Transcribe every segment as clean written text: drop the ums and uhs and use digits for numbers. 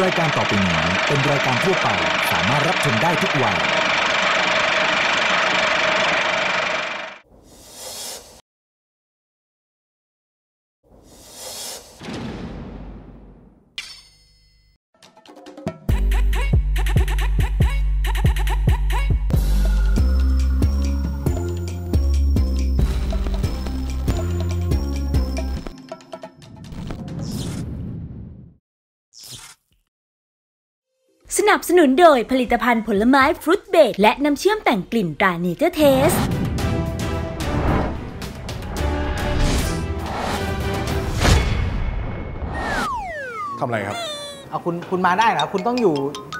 รายการต่อไปนี้เป็นรายการทั่วไปสามารถรับชมได้ทุกวัยสนับสนุนโดยผลิตภัณฑ์ผลไม้ฟรุตเบดและน้ำเชื่อมแต่งกลิ่นตราเนเจอร์เทสทำอะไรครับเอาคุณมาได้เหรอคุณต้องอยู่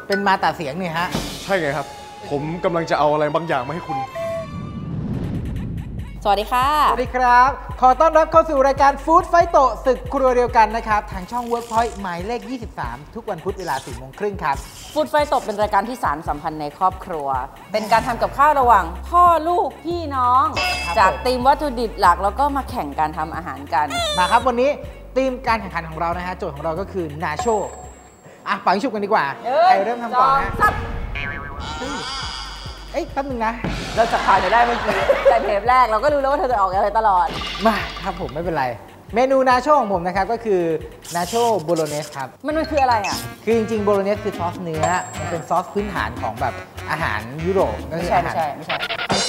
เป็นมาตัดเสียงนี่ฮะใช่ไงครับผมกำลังจะเอาอะไรบางอย่างมาให้คุณสวัสดีค่ะสวัสดีครับขอต้อนรับเข้าสู่รายการฟู้ดไฟโตศึกครัวเดียวกันนะครับทางช่อง Workpoint หมายเลข23ทุกวันพุธเวลา 16:30 น.ครับฟู้ดไฟโตเป็นรายการที่สารสัมพันธ์ในครอบครัวเป็นการทำกับข้าวระหว่างพ่อลูกพี่น้องจากทีมวัตถุดิบหลักแล้วก็มาแข่งการทำอาหารกันมาครับวันนี้ทีมการแข่งขันของเรานะฮะโจทย์ของเราก็คือนาโชอ่ะปังชุบกันดีกว่าใครเริ่มทำก่อนนะเอ้ยแป๊บนึงนะเราจับผ่านได้เมื่อกี้แต่เทปแรกเราก็รู้แล้วว่าเธอจะออกอะไรตลอดมาครับผมไม่เป็นไรเมนูนาโชของผมนะครับก็คือนาโชโบโลเนสครับมันคืออะไรอ่ะคือจริงๆโบโลเนสคือซอสเนื้อเป็นซอสพื้นฐานของแบบอาหารยุโรปไม่ใช่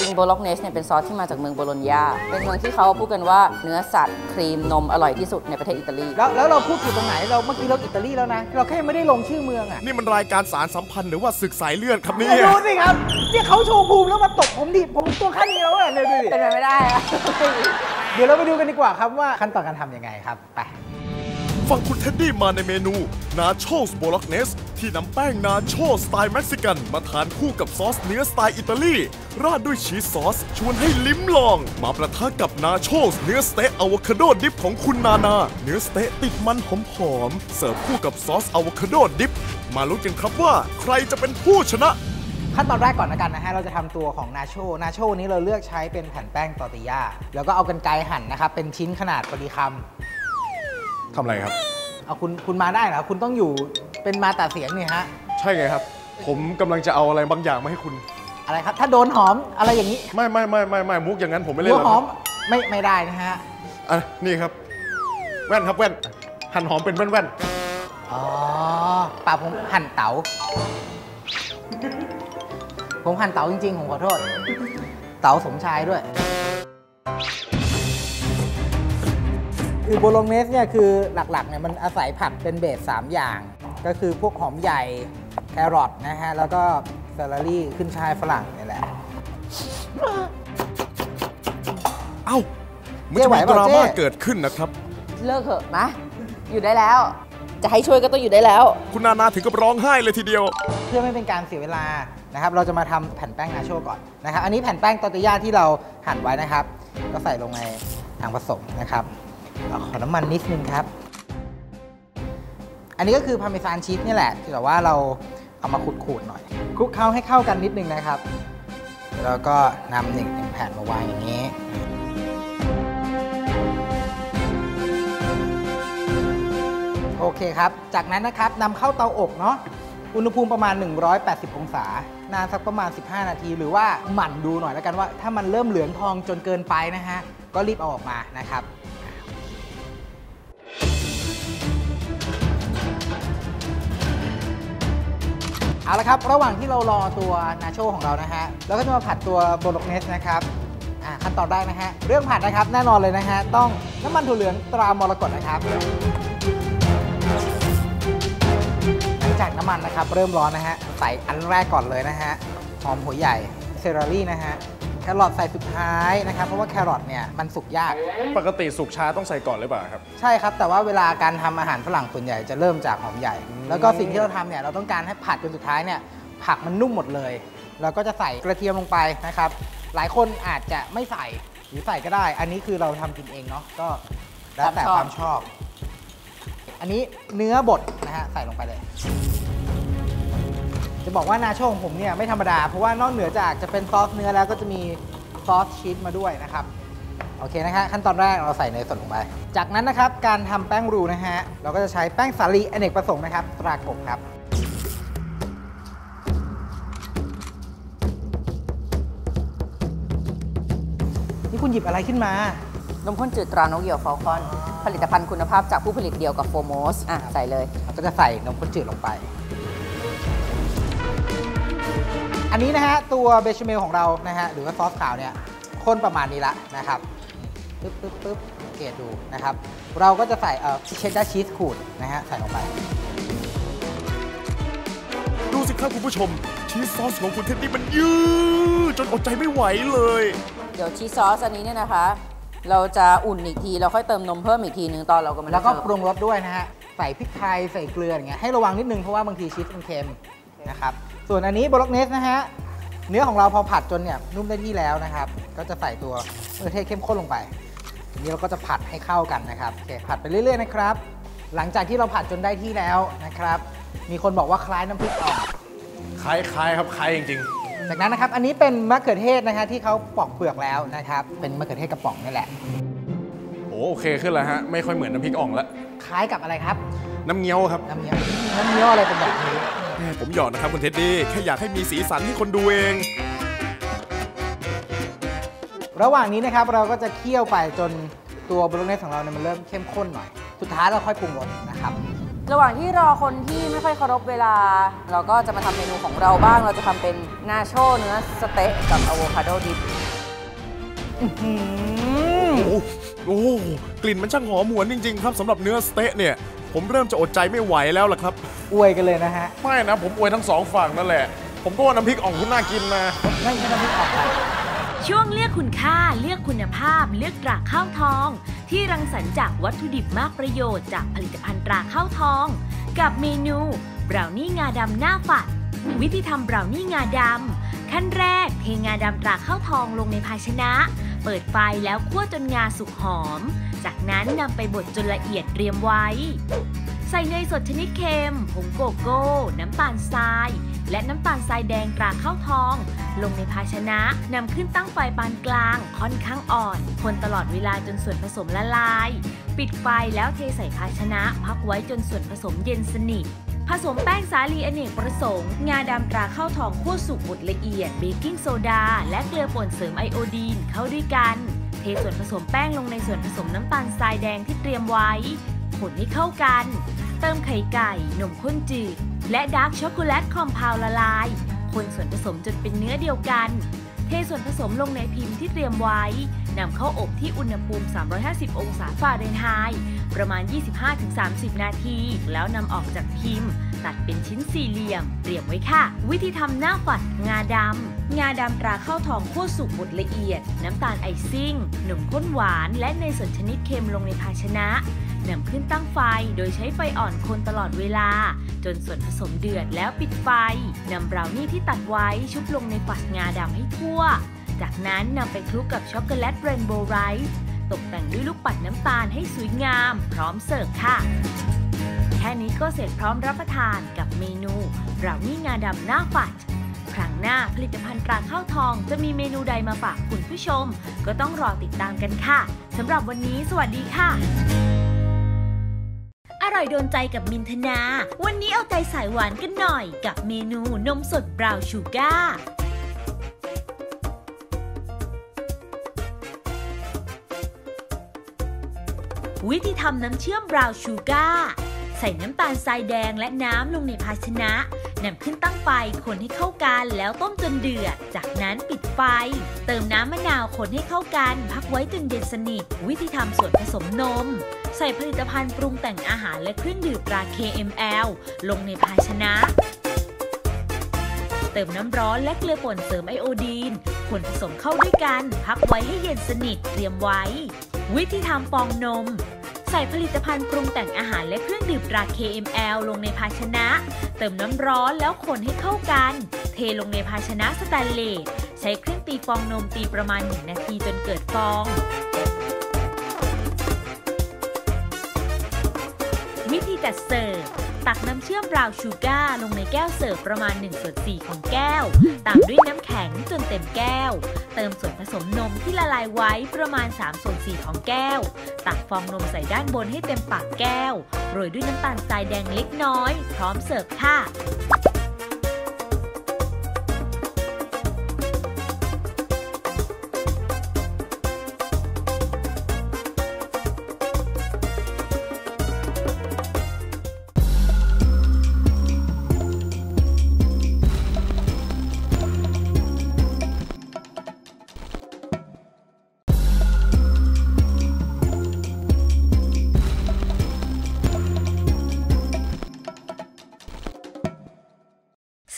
จริงๆโบโลเนสเนี่ยเป็นซอสที่มาจากเมืองโบโลญญาเป็นเมืองที่เขาพูดกันว่าเนื้อสัตว์ครีมนมอร่อยที่สุดในประเทศอิตาลีแล้วเราพูดถึงตรงไหนเราเมื่อกี้เราอิตาลีแล้วนะเราแค่ไม่ได้ลงชื่อเมืองอ่ะนี่มันรายการสารสัมพันธ์หรือว่าศึกสายเลือดครับนี่รู้สิครับเนี่ยเขาโชว์ภูมิแล้วมาตบผมดิผมตัวขั้นนี้แล้วอ่ะเลยดูดิเป็นไปไม่ได้อะเดี๋ยวเราไปดูกันดีกว่าครับว่าขั้นตอนการทำยังไงครับไปฟังคุณเท็ดดี้มาในเมนูนาโชสโบล็อกเนสที่นำแป้งนาโชสไตล์เม็กซิกันมาทานคู่กับซอสเนื้อสไตล์อิตาลีราดด้วยชีสซอสชวนให้ลิ้มลองมาประทะกับนาโชสเนื้อสเต๊ะอะโวคาโดดิบของคุณนานาเนื้อสเต๊ะติดมันหอมๆเสิร์ฟคู่กับซอสอะโวคาโดดิบมาลุ้นกันครับว่าใครจะเป็นผู้ชนะขั้นตอนแรกก่อนนะกันนะฮะเราจะทำตัวของนาโชนี้เราเลือกใช้เป็นแผ่นแป้งตอร์ติญาแล้วก็เอากรรไกรหั่นนะครับเป็นชิ้นขนาดพอดีคำทำอะไรครับเอาคุณมาได้เหรอคุณต้องอยู่เป็นมาตัดเสียงนี่ฮะใช่ไงครับผมกำลังจะเอาอะไรบางอย่างมาให้คุณอะไรครับถ้าโดนหอมอะไรอย่างนี้ไม่มุกอย่างนั้นผมไม่เล่นหรอกหอมไม่ได้นะฮะอ่ะนี่ครับแว่นครับแว่นหั่นหอมเป็นแว่นอ๋อปากผมหั่นเต๋าผมหั่นเต๋าจริงๆผมขอโทษเต๋าสมชายด้วยคือโบโลเนสเนี่ยคือหลักๆเนี่ยมันอาศัยผักเป็นเบส3อย่างก็คือพวกหอมใหญ่แครอทนะฮะแล้วก็ซาลารี่ขึ้นช่ายฝรั่งนี่แหละเอ้าไม่ใช่ดราม่าเกิดขึ้นนะครับเลิกเถอะนะอยู่ได้แล้วจะให้ช่วยก็ต้องอยู่ได้แล้วคุณนานาถึงกับร้องไห้เลยทีเดียวเพื่อไม่เป็นการเสียเวลานะครับเราจะมาทำแผ่นแป้งนาโชก่อนนะครับอันนี้แผ่นแป้งตอร์ติญาที่เราหั่นไว้นะครับก็ใส่ลงในถังผสมนะครับขอน้ำมันนิดนึงครับอันนี้ก็คือพาร์เมซานชีสนี่แหละแต่ว่าเราเอามาขูดๆหน่อยคลุกเคล้าให้เข้ากันนิดนึงนะครับแล้วก็นำหนึ่งแผ่นมาวางอย่างนี้โอเคครับจากนั้นนะครับนำเข้าเตาอบเนาะอุณหภูมิประมาณ180องศานานสักประมาณ15นาทีหรือว่าหมั่นดูหน่อยแล้วกันว่าถ้ามันเริ่มเหลืองทองจนเกินไปนะฮะก็รีบเอาออกมานะครับเอาละครับระหว่างที่เรารอตัวนาโชของเรานะฮะเราก็จะมาผัดตัวโบโลเนสนะครับขั้นตอนแรกนะฮะเรื่องผัดนะครับแน่นอนเลยนะฮะต้องน้ำมันถั่วเหลืองตรามรกตนะครับจากน้ำมันนะครับเริ่มร้อนนะฮะใส่อันแรกก่อนเลยนะฮะหอมหัวใหญ่เซอร์รี่นะฮะแครอทใส่สุดท้ายนะครับเพราะว่าแครอทเนี่ยมันสุกยากปกติสุกช้าต้องใส่ก่อนหรือเปล่าครับใช่ครับแต่ว่าเวลาการทำอาหารฝรั่งส่วนใหญ่จะเริ่มจากหอมใหญ่แล้วก็สิ่งที่เราทำเนี่ยเราต้องการให้ผัดจนสุดท้ายเนี่ยผักมันนุ่มหมดเลยเราก็จะใส่กระเทียมลงไปนะครับหลายคนอาจจะไม่ใส่หรือใส่ก็ได้อันนี้คือเราทำกินเองเนาะก็แล้วแต่ความชอบอันนี้เนื้อบดนะฮะใส่ลงไปเลยจะบอกว่านาโชของผมเนี่ยไม่ธรรมดาเพราะว่านอกเหนือจากจะเป็นซอสเนื้อแล้วก็จะมีซอสชีสมาด้วยนะครับ โอเคนะฮะขั้นตอนแรกเราใส่เนยสดลงไปจากนั้นนะครับการทำแป้งรูนะฮะเราก็จะใช้แป้งสาลีอเนกประสงค์นะครับตรากบครับนี่คุณหยิบอะไรขึ้นมานมข้นจืดตรานกเหยี่ยวฟอลคอนผลิตภัณฑ์คุณภาพจากผู้ผลิตเดียวกับโฟโมสอ่ะใส่เลยเราก็จะใส่นมข้นจืดลงไปอันนี้นะฮะตัวเบชาเมลของเรานะฮะหรือว่าซอสขาวเนี่ยข้นประมาณนี้ละนะครับปึ๊บสังเกตดูนะครับเราก็จะใส่เชดดาร์ชีสขูดนะฮะใส่ลงไปดูสิครับคุณผู้ชมชีสซอสของคุณเท็ดดี้มันยืดจนอดใจไม่ไหวเลยเดี๋ยวชีสซอสอันนี้เนี่ยนะคะเราจะอุ่นอีกทีเราค่อยเติมนมเพิ่มอีกทีนึงตอนเราก็มาแล้วก็ปรุงรสด้วยนะฮะใส่พริกไทยใส่เกลืออย่างเงี้ยให้ระวังนิดนึงเพราะว่าบางทีชีสมันเค็มนะครับส่วนอันนี้โบล็อกเนสนะฮะเนื้อของเราพอผัดจนเนี่ยนุ่มได้ที่แล้วนะครับก็จะใส่ตัวมะเขือเทศเข้มข้นลงไปทีนี้เราก็จะผัดให้เข้ากันนะครับโอเคผัดไปเรื่อยๆนะครับหลังจากที่เราผัดจนได้ที่แล้วนะครับมีคนบอกว่าคล้ายน้ำพริกอ่อนคล้ายๆครับคล้ายจริงๆจากนั้นนะครับอันนี้เป็นมะเขือเทศนะฮะที่เขาปอกเปลือกแล้วนะครับเป็นมะเขือเทศกระป๋องนี่แหละโอเคขึ้นแล้วฮะไม่ค่อยเหมือนน้ำพริกอ่องละคล้ายกับอะไรครับน้ำเงี้ยวครับน้ำเงี้ยวอะไรเป็นแบบนี้ผมหยอดนะครับคุณเท็ดดี้แค่อยากให้มีสีสันให้คนดูเองระหว่างนี้นะครับเราก็จะเคี่ยวไปจนตัวบล็อกเนสของเราเนี่ยมันเริ่มเข้มข้นหน่อยสุดท้ายเราค่อยปรุงรสนะครับระหว่างที่รอคนที่ไม่ค่อยเคารพเวลาเราก็จะมาทำเมนูของเราบ้างเราจะทำเป็นนาโชเนื้อสเต๊ะกับอะโวคาโดดิบโอ้โหกลิ่นมันช่างหอมหวนจริงๆครับสำหรับเนื้อสเต๊ะเนี่ยผมเริ่มจะอดใจไม่ไหวแล้วล่ะครับอวยกันเลยนะฮะไม่นะผมอวยทั้งสองฝั่งนั่นแหละผมก็ว่าน้ำพริกอ่องคุณน่ากินนะไม่ใช่น้ำพริกอ่องช่วงเลือกคุณค่าเลือกคุณภาพเลือกตราข้าวทองที่รังสรรค์จากวัตถุดิบมากประโยชน์จากผลิตภัณฑ์ตราข้าวทองกับเมนูบราวนี่งาดำหน้าฝัดวิธีทำบราวนี่งาดำขั้นแรกเทงาดำตราข้าวทองลงในภาชนะเปิดไฟแล้วคั่วจนงาสุกหอมจากนั้นนำไปบดจนละเอียดเรียมไว้ใส่เนยสดชนิดเค็มผงโกโก้น้ำตาลทรายและน้ำตาลทรายแดงตราข้าวทองลงในภาชนะนำขึ้นตั้งไฟปานกลางค่อนข้างอ่อนคนตลอดเวลาจนส่วนผสมละลายปิดไฟแล้วเทใส่ภาชนะพักไว้จนส่วนผสมเย็นสนิทผสมแป้งสาลีอเนกประสงค์งาดำตราข้าวทองคั่วสุกบดละเอียดเบกกิ้งโซดาและเกลือป่นเสริมไอโอดีนเข้าด้วยกันเทส่วนผสมแป้งลงในส่วนผสมน้ำตาลทรายแดงที่เตรียมไว้คนให้เข้ากันเติมไข่ไก่นมข้นจืดและดาร์กช็อกโกแลตคอมเพลละลายคนส่วนผสมจนเป็นเนื้อเดียวกันเทส่วนผสมลงในพิมพ์ที่เตรียมไว้นำเข้าอบที่อุณหภูมิ350องศาฟาเรนไฮต์ประมาณ 25-30 นาทีแล้วนำออกจากพิมพ์ตัดเป็นชิ้นสี่เหลี่ยมเตรียมไว้ค่ะวิธีทำหน้าฝัดงาดำตราข้าวทองคั่วสุกบดละเอียดน้ำตาลไอซิ่งนมข้นหวานและเนยสดชนิดเค็มลงในภาชนะนำขึ้นตั้งไฟโดยใช้ไฟอ่อนคนตลอดเวลาจนส่วนผสมเดือดแล้วปิดไฟนำบราวนี่ที่ตัดไว้ชุบลงในฝัดงาดำให้ทั่วจากนั้นนำไปคลุกกับช็อกโกแลตเรนโบว์ไรซ์ตกแต่งด้วยลูกปัดน้ำตาลให้สวยงามพร้อมเสิร์ฟค่ะแค่นี้ก็เสร็จพร้อมรับประทานกับเมนูบราวนี่งาดำหน้าฝัดครั้งหน้าผลิตภัณฑ์ตราข้าวทองจะมีเมนูใดมาฝากคุณผู้ชมก็ต้องรอติดตามกันค่ะสำหรับวันนี้สวัสดีค่ะอร่อยโดนใจกับมินทนาวันนี้เอาใจสายหวานกันหน่อยกับเมนูนมสดบราวน์ชูการ์วิธีทำน้ำเชื่อมบราวน์ชูการ์ใส่น้ำตาลทรายแดงและน้ำลงในภาชนะนำขึ้นตั้งไฟคนให้เข้ากันแล้วต้มจนเดือดจากนั้นปิดไฟเติมน้ำมะนาวคนให้เข้ากันพักไว้จนเย็นสนิทวิธีทำส่วนผสมนมใส่ผลิตภัณฑ์ปรุงแต่งอาหารและเครื่องดื่มตรา KML ลงในภาชนะเติมน้ำร้อนและเกลือป่นเสริมไอโอดีนคนผสมเข้าด้วยกันพักไว้ให้เย็นสนิทเตรียมไว้วิธีทำฟองนมใส่ผลิตภัณฑ์ปรุงแต่งอาหารและเครื่องดื่มตรา KML ลงในภาชนะเติมน้ำร้อนแล้วคนให้เข้ากันเทลงในภาชนะสแตนเลสใช้เครื่องตีฟองนมตีประมาณ1นาทีจนเกิดฟองวิธีจัดเสิร์ฟ ตักน้ำเชื่อมบราวน์ชูการ์ลงในแก้วเสิร์ฟประมาณ 1/4 ของแก้วตามด้วยน้ำแข็งจนเต็มแก้วเติมส่วนผสมนมที่ละลายไว้ประมาณ 3/4 ของแก้วตักฟองนมใส่ด้านบนให้เต็มปากแก้วโรยด้วยน้ำตาลทรายแดงเล็กน้อยพร้อมเสิร์ฟค่ะ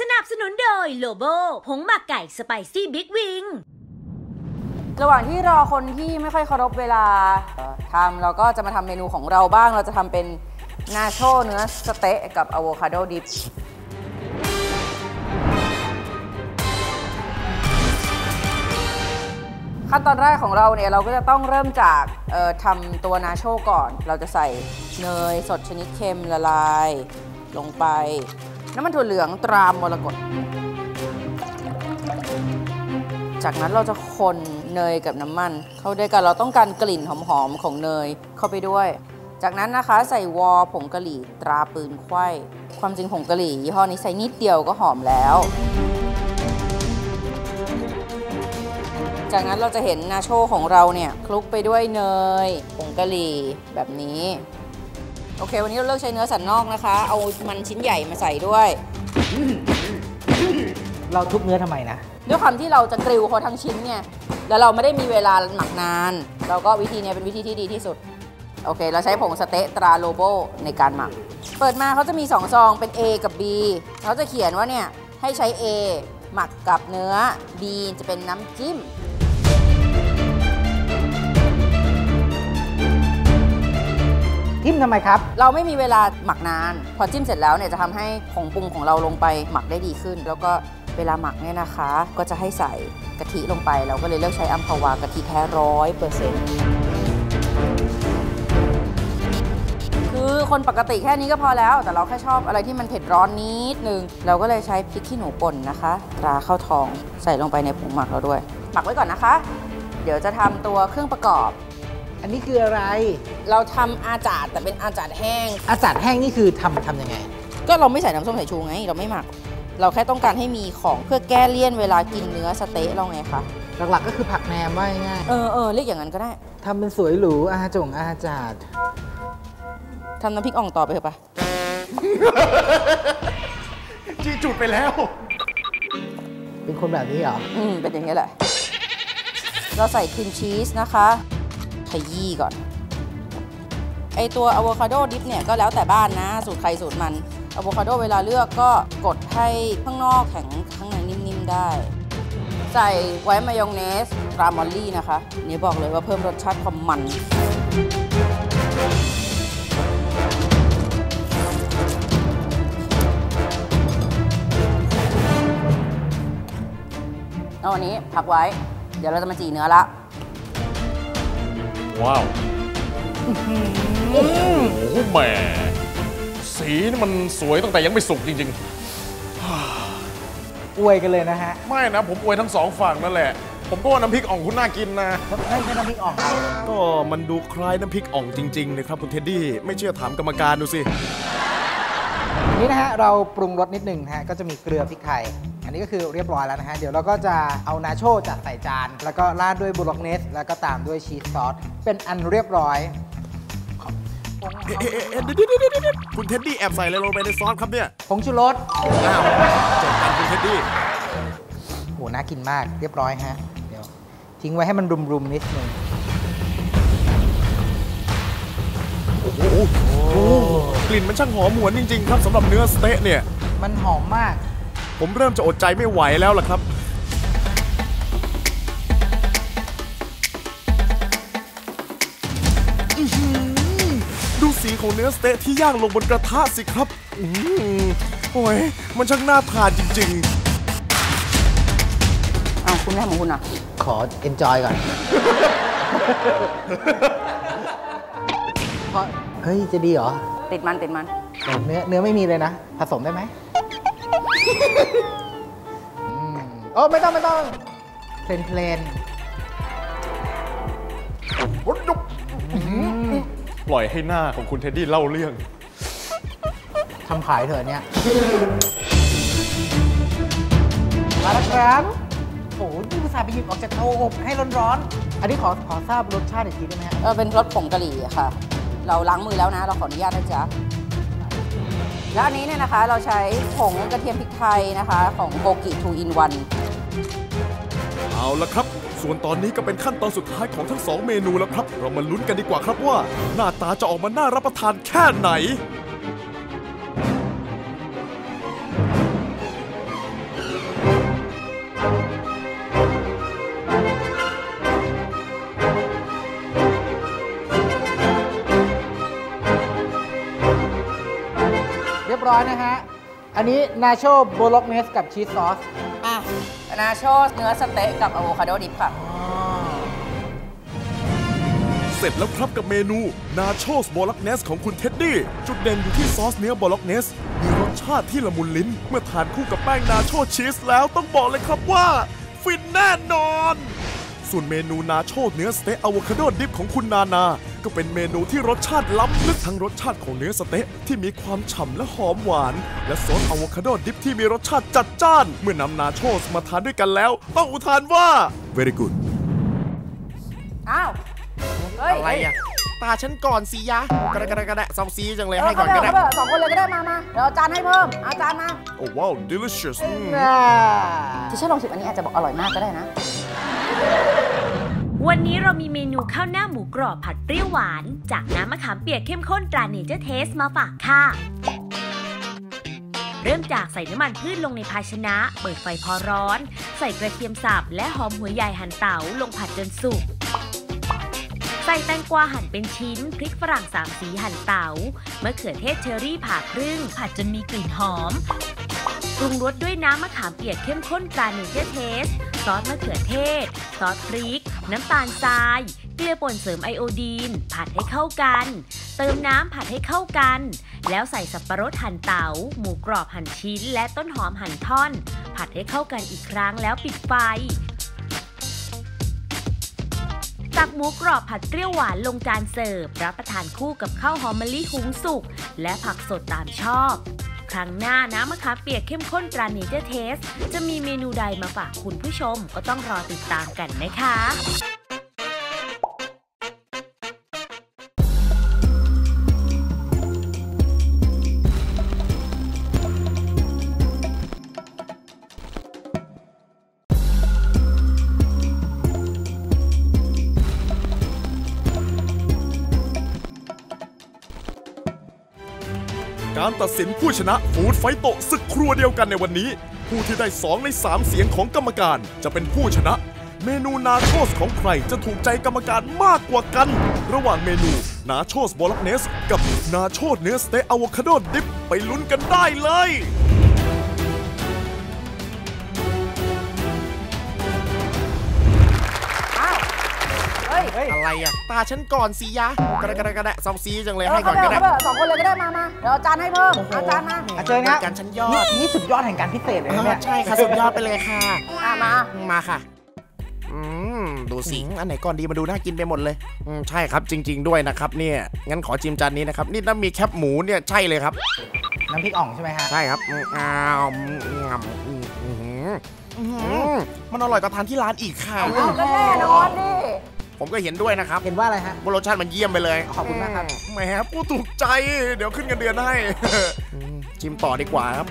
สนับสนุนโดยโลโบผงหมักไก่สไปซี่บิ๊กวิงระหว่างที่รอคนที่ไม่ค่อยเคารพเวลาทำเราก็จะมาทำเมนูของเราบ้างเราจะทำเป็นนาโชเนื้อสเต๊ะกับอะโวคาโดดิปขั้นตอนแรกของเราเนี่ยเราก็จะต้องเริ่มจากทำตัวนาโชก่อนเราจะใส่เนยสดชนิดเค็มละลายลงไปน้ำมันถั่วเหลืองตรามมรกตจากนั้นเราจะคนเนยกับน้ำมันเข้าด้วยกันเราต้องการกลิ่นหอมๆของเนยเข้าไปด้วยจากนั้นนะคะใส่วอผงกะหรี่ตราปืนไขว้ความจริงผงกะหรี่ยี่ห้อนี้ใส่นิดเดียวก็หอมแล้วจากนั้นเราจะเห็นนาโชของเราเนี่ยคลุกไปด้วยเนยผงกะหรี่แบบนี้โอเควันนี้เราเลือกใช้เนื้อสันนอกนะคะเอามันชิ้นใหญ่มาใส่ด้วยเราทุบเนื้อทำไมนะด้วยความที่เราจะกริลเขาทั้งชิ้นเนี่ยแล้วเราไม่ได้มีเวลาหมักนานเราก็วิธีนี้เป็นวิธีที่ดีที่สุดโอเคเราใช้ผงสเต๊ะตราโลโบในการหมักเปิดมาเขาจะมี2ซองเป็น A กับ B เขาจะเขียนว่าเนี่ยให้ใช้ A หมักกับเนื้อ B จะเป็นน้ำจิ้มจิ้มทำไมครับเราไม่มีเวลาหมักนานพอจิ้มเสร็จแล้วเนี่ยจะทำให้ผงปรุงของเราลงไปหมักได้ดีขึ้นแล้วก็เวลาหมักเนี่ยนะคะก็จะให้ใส่กะทิลงไปเราก็เลยเลือกใช้อัมพวากะทิแท้ 100% คือคนปกติแค่นี้ก็พอแล้วแต่เราแค่ชอบอะไรที่มันเผ็ดร้อนนิดนึงเราก็เลยใช้พริกขี้หนูป่นนะคะตราข้าวทองใส่ลงไปในผงหมักเราด้วยหมักไว้ก่อนนะคะเดี๋ยวจะทำตัวเครื่องประกอบอันนี้คืออะไรเราทำอาจาดแต่เป็นอาจาดแห้งอาจาดแห้งนี่คือทำยังไงก็เราไม่ใส่น้ำส้มสายชูไงเราไม่หมักเราแค่ต้องการให้มีของเพื่อแก้เลี่ยนเวลากินเนื้อสเต๊ะเราไงคะหลักๆก็คือผักแหนมว่าง่ายเรียกอย่างนั้นก็ได้ทำเป็นสวยหรูอาจงอาจาดทำน้ำพริกอ่องต่อไปเถอะปะจีจุดไปแล้วเป็นคนแบบนี้เหรอเป็นอย่างนี้แหละเราใส่ครีมชีสนะคะขยี้ก่อนไอตัวอะโวคาโดดิปเนี่ยก็แล้วแต่บ้านนะสูตรใครสูตรมันอะโวคาโดเวลาเลือกก็กดให้ข้างนอกแข็งข้างในนิ่มๆได้ใส่ไว้มายองเนสตรามอลลี่นะคะนี่บอกเลยว่าเพิ่มรสชาติความมันเอาอันนี้พักไว้เดี๋ยวเราจะมาจีเนื้อละว้าวโอ้โหแหมสีนี่มันสวยตั้งแต่ยังไม่สุกจริงๆอวยกันเลยนะฮะไม่นะผมอวยทั้งสองฝั่งนั่นแหละผมก็ว่าน้ำพริกอ่องคุณน่ากินนะไม่ใช่น้ำพริกอ่องก็มันดูคล้ายน้ำพริกอ่องจริงๆนะครับคุณเท็ดดี้ไม่เชื่อถามกรรมการดูสินี่นะฮะเราปรุงรสนิดหนึ่งฮะก็จะมีเกลือพริกไทยอันนี้ก็คือเรียบร้อยแล้วนะฮะเดี๋ยวเราก็จะเอานาโชจัดใส่จานแล้วก็ราดด้วยบูลล็อกเนสแล้วก็ตามด้วยชีสซอสเป็นอันเรียบร้อยคุณเท็ดดี้แอบใส่อะไรลงไปในซอสครับเนี่ยผงชูรสอ้าวจบกันคุณเท็ดดี้โหน่ากินมากเรียบร้อยฮะเดี๋ยวทิ้งไว้ให้มันรุมๆนิดนึงโอ้โหกลิ่นมันช่างหอมหวนจริงๆครับสำหรับเนื้อสเต๊ะเนี่ยมันหอมมากผมเริ่มจะอดใจไม่ไหวแล้วล่ะครับดูสีของเนื้อสเต๊ะที่ย่างลงบนกระทะสิครับโอ้ยมันช่างน่าทานจริงๆเอาคุณแม่ของคุณอ่ะขอ enjoy ก่อนเฮ้ยจะดีเหรอ ติดมันเนื้อไม่มีเลยนะผสมได้ไหมโอ้ไม่ต้องเพลนปล่อยให้หน้าของคุณเท็ดดี้เล่าเรื่องทำขายเถอะเนี่ยมาแล้วครับโอ้โหนี่ภาษาไปหยิบออกจากเตาอบให้ร้อนๆอันนี้ขอทราบรสชาติอีกทีได้ไหมฮะเป็นรสผงกะหรี่ค่ะเราล้างมือแล้วนะเราขออนุญาตนะจ๊ะแล้วอันนี้เนี่ยนะคะเราใช้ผงกระเทียมพริกไทยนะคะของโกกิ2 in 1เอาละครับส่วนตอนนี้ก็เป็นขั้นตอนสุดท้ายของทั้ง2เมนูแล้วครับเรามาลุ้นกันดีกว่าครับว่าหน้าตาจะออกมาน่ารับประทานแค่ไหนร้อยนะฮะอันนี้นาโชโบโลกเนสกับชีสซอสนาโชเนื้อสเต๊กกับอะโวคาโดดิบค่ะเสร็จแล้วครับกับเมนูนาโชโบโลกเนสของคุณเท็ดดี้จุดเด่นอยู่ที่ซอสเนื้อโบโลกเนสมีรสชาติที่ละมุนลิ้นเมื่อทานคู่กับแป้งนาโชชีสแล้วต้องบอกเลยครับว่าฟินแน่นอนส่วนเมนูนาโชเนื้อสเต๊กอะโวคาโดดิบของคุณนานาก็เป็นเมนูที่รสชาติล้ำลึกทั้งรสชาติของเนื้อสเต๊ะที่มีความฉ่ำและหอมหวานและซอสอะโวคาโดดิบที่มีรสชาติจัดจ้านเมื่อนำนาโชสมาทานด้วยกันแล้วต้องอุทานว่า very good อ้าวอะไรอ่ะตาฉันก่อนสิยะกระซองซีจังเลยให้ก่อนก็ได้สองคนเลยก็ได้มาเดี๋ยวจานให้เพิ่มเอาจานมาโอ้ว้าว delicious ที่ฉันลองชิมอันนี้อาจจะบอกอร่อยมากก็ได้นะวันนี้เรามีเมนูข้าวหน้าหมูกรอบผัดเปรี้ยวหวานจากน้ำมะขามเปียกเข้มข้นตราเนเจอร์เทสมาฝากค่ะเริ่มจากใส่น้ำมันพืชลงในภาชนะเปิดไฟพอร้อนใส่กระเทียมสับและหอมหัวใหญ่หั่นเต๋าลงผัดจนสุกใส่แตงกวาหั่นเป็นชิ้นพริกฝรั่ง3สีหั่นเต๋ามะเขือเทศเชอรี่ผ่าครึ่งผัดจนมีกลิ่นหอมปรุงรสด้วยน้ำมะขามเปียกเข้มข้นตราเนเจอร์เทสซอสมะเขือเทศซอสพริกน้ำตาลทรายเกลือป่นเสริมไอโอดีนผัดให้เข้ากันเติมน้ำผัดให้เข้ากันแล้วใส่สับปะรดหั่นเต๋าหมูกรอบหั่นชิ้นและต้นหอมหั่นท่อนผัดให้เข้ากันอีกครั้งแล้วปิดไฟตักหมูกรอบผัดเปรี้ยวหวานลงจานเสิร์ฟรับประทานคู่กับข้าวหอมมะลิหุงสุกและผักสดตามชอบครั้งหน้านะมะขามเปียกเข้มข้นตราเนเจอร์เทสจะมีเมนูใดมาฝากคุณผู้ชมก็ต้องรอติดตามกันนะคะการตัดสินผู้ชนะฟู้ดไฟโตะศึกครัวเดียวกันในวันนี้ผู้ที่ได้2 ใน 3เสียงของกรรมการจะเป็นผู้ชนะเมนูนาโชสของใครจะถูกใจกรรมการมากกว่ากันระหว่างเมนูนาโชสโบล็อกเนสกับนาโชสเนื้อสเต๊กอะโวคาโดดิบไปลุ้นกันได้เลยอะไรอ่ะตาฉันก่อนสิยะกระซองซีจังเลยให้ก่อนก็ได้สองคนเลยก็ได้มาเดี๋ยวจานให้เพิ่มอาจารย์มาอาจารย์นะการชั้นยอดนี่สุดยอดแห่งการพิเศษเลยเนี่ยใช่ค่ะสุดยอดไปเลยค่ะมาค่ะดูสิอันไหนก่อนดีมาดูน่ากินไปหมดเลยใช่ครับจริงๆด้วยนะครับเนี่ยงั้นขอชิมจานนี้นะครับนี่น้ำมีแคบหมูเนี่ยใช่เลยครับน้ำพริกอ่องใช่ไหมฮะใช่ครับมันอร่อยกว่าทานที่ร้านอีกค่ะก็แน่นอนดิผมก็เห็นด้วยนะครับเห็นว่าอะไรฮะรสชาติมันเยี่ยมไปเลยขอบคุณมากครับแหมผู้ถูกใจเดี๋ยวขึ้นเงินเดือนให้ชิมต่อดีกว่าครับ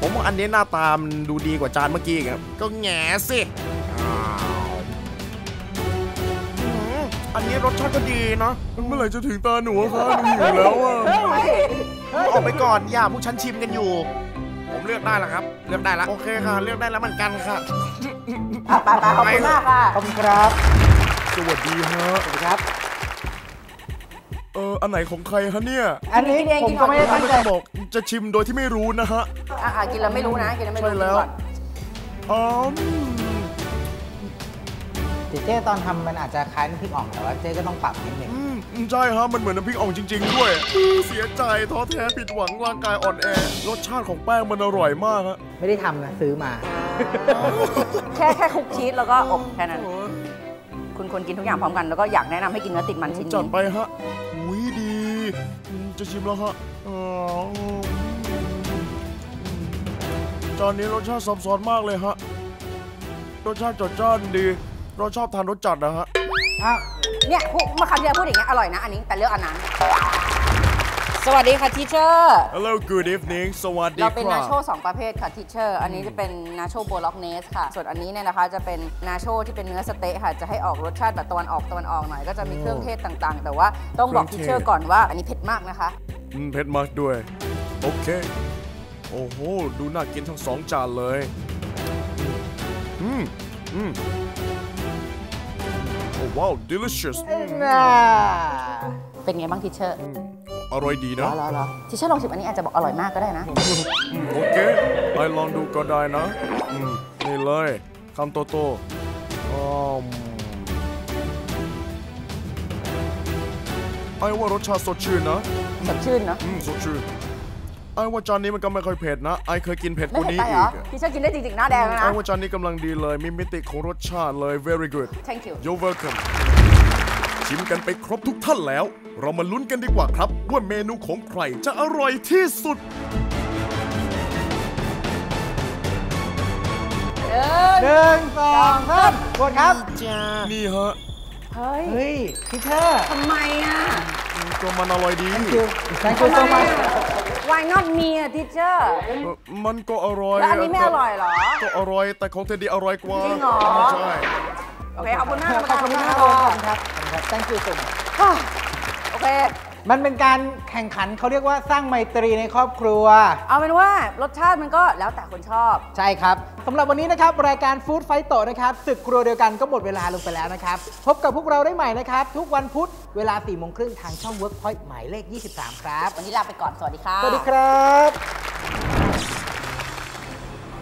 ผมว่าอันนี้หน้าตามันดูดีกว่าจานเมื่อกี้ครับก็แง่สิอันนี้รสชาติก็ดีเนาะเมื่อไหร่จะถึงตาหนูครับหนูหิวแล้วอ่ะออกไปก่อนอย่าพวกฉันชิมกันอยู่ผมเลือกได้แล้วครับเลือกได้แล้วโอเคค่ะเลือกได้แล้วมันกันค่ะไปขอบคุณมากค่ะขอบคุณครับสวัสดีฮะสวัสดีครับอันไหนของใครฮะเนี่ยอันนี้ผมก็ไม่ได้ตั้งใจบอกจะชิมโดยที่ไม่รู้นะฮะกินแล้วไม่รู้นะกินแล้วไม่รู้แล้วเจ๊ตอนทำมันอาจจะคล้ายน้ำพริกอ่องแต่ว่าเจ๊ก็ต้องปรับนิดหนึ่ง ใช่ครับมันเหมือนน้ำพริกอ่องจริงๆด้วยเสียใจท้อแท้ผิดหวังร่างกายอ่อนแอรสชาติของแป้งมันอร่อยมากครับไม่ได้ทำนะซื้อมาแค่คลุกชีสแล้วก็อบแค่นั้นคุณควรกินทุกอย่างพร้อมกันแล้วก็อยากแนะนำให้กินเนื้อติดมันชิ้นนี้จัดไปฮะอุ้ยดีจะชิมแล้วฮะจานนี้รสชาติซับซ้อนมากเลยฮะรสชาติจัดจ้านดีเราชอบทานรสจัดนะฮะเนี่ยมาคำเดียวพูดอย่างเงี้ยอร่อยนะอันนี้แต่เลือกอันนั้นสวัสดีค่ะทีเชอร์ Hello good evening สวัสดีครับเราเป็นนาโช่2ประเภทค่ะทีเชอร์อันนี้จะเป็นนาโช่โบล็อกเนสค่ะส่วนอันนี้เนี่ยนะคะจะเป็นนาโช่ที่เป็นเนื้อสเต๊ะค่ะจะให้ออกรสชาติแบบตะวันออกหน่อยก็จะมีเครื่องเทศต่างๆแต่ว่าต้องบอกทีเชอร์ก่อนว่าอันนี้เผ็ดมากนะคะเผ็ดมากด้วยโอเคโอ้โหดูน่ากินทั้ง2จานเลยโอ้ว้าว delicious เป็นไงบ้างทีเชอร์อร่อยดีนะที่ฉันลองชิมอันนี้อาจจะบอกอร่อยมากก็ได้นะโอเคไปลองดูก็ได้นะนี่เลยคำโตๆไอ้ว่ารสชาติสดชื่นนะสดชื่นนะสดชื่นไอ้ว่าจานนี้มันก็ไม่ค่อยเผ็ดนะไอ้เคยกินเผ็ดกว่านี้อีกที่ฉันกินได้จริงๆหน้าแดงนะไอ้ว่าจานนี้กำลังดีเลยมีมิติของรสชาติเลย very good thank you you're welcomeชิมกันไปครบทุกท่านแล้วเรามาลุ้นกันดีกว่าครับว่าเมนูของใครจะอร่อยที่สุด1 2 3กดครับนี่ฮะเฮ้ยพี่เธอทำไมอ่ะก็มันอร่อยดีทำไม Why not me อ่ะทิชเชอร์มันก็อร่อยแล้วอันนี้ไม่อร่อยหรอก็อร่อยแต่ของเธอดีอร่อยกว่าจริงเหรอใช่โอเคขอบคุณมากขอบคุณมากครับตั้งชื่อสุ่มโอเคมันเป็นการแข่งขันเขาเรียกว่าสร้างไมตรีในครอบครัวเอาเป็นว่ารสชาติมันก็แล้วแต่คนชอบใช่ครับสำหรับวันนี้นะครับรายการฟู้ดไฟโต้นะครับศึกครัวเดียวกันก็หมดเวลาลงไปแล้วนะครับพบกับพวกเราได้ใหม่นะครับทุกวันพุธเวลา 16:30 ทางช่อง Workpoint หมายเลข 23 ครับวันนี้ลาไปก่อนสวัสดีครับสวัสดีครับ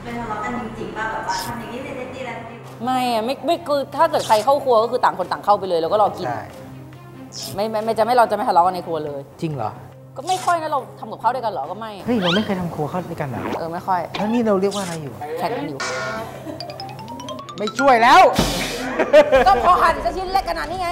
ไม่ทะเลาะกันจริงๆป่ะแบบว่าทำอย่างนี้เด็ดๆแล้วไม่คือถ้าเกิดใครเข้าครัวก็คือต่างคนต่างเข้าไปเลยแล้วก็รอกินเราจะไม่ทะเลาะกันในครัวเลยจริงเหรอก็ไม่ค่อยนะเราทำกับข้าวด้วยกันเหรอก็ไม่เฮ้ยเราไม่เคยทำครัวข้าวด้วยกันเหรอไม่ค่อยแล้วนี่เราเรียกว่าอะไรอยู่แข่งกันอยู่ไม่ช่วยแล้วก็พอหั่นจะชิ้นเล็กขนาดนี้ไง